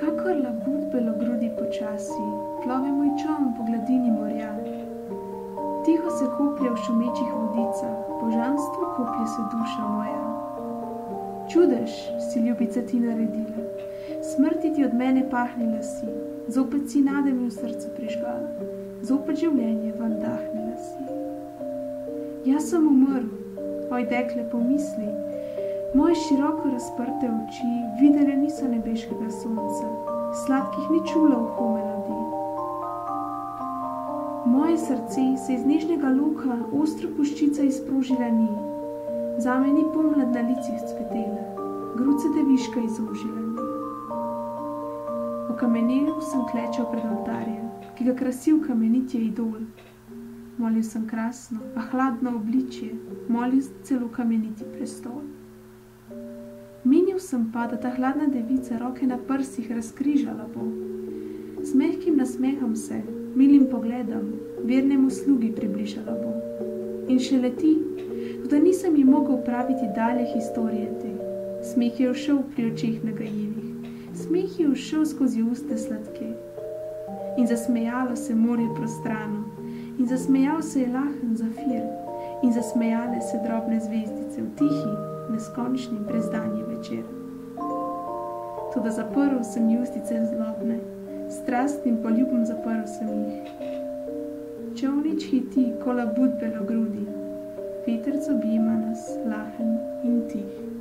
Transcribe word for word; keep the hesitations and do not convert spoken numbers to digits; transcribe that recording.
Kakor labud belogrudi počasi, plove moj čoln po gladini morja. Tiho se koplje v šumečih vodicah, božanstvu koplje se duša moja. Čudež si, ljubica, ti naredila, smrti ti od mene pahnila si, zopet si nade mi v srce prižgala, zopet življenje vam dahnila si. Jaz sem umrl, oj dekle, pomisli, moje široko razprte oči videle niso nebeškega sonca, sladkih ni čula uho melodij. Moje srce se iz nežnega luka ostro puščica izprožila ni, zame ni pomlad na licih cvetela, gruce deviška izožila mi. Okamenel sem klečal pred oltarjem, ki ga krasil kamenitje idol. Molil sem krasno, a hladno obličje, molil celo kameniti prestol. Menil sem pa, da ta hladna devica roke na prsih razkrižala bo. Z mehkim nasmehom se, milim pogledom, vernemu slugi približala bo. In še leti, da nisem ji mogel praviti dalje historije te. Smeh je ušel pri očeh nagajivih, smeh je ušel skozi uste sladke. In zasmejalo se morje prostrano, in zasmejal se je lahen zafir, in zasmejale se drobne zvezdice v tihi, neskončni brezdanji večer. Toda zaprl sem justice zlobne, strastnim poljubom zaprl sem jih. Čolnič hiti, ko labud belogrudi, vetrc objema nas, lahen in tih.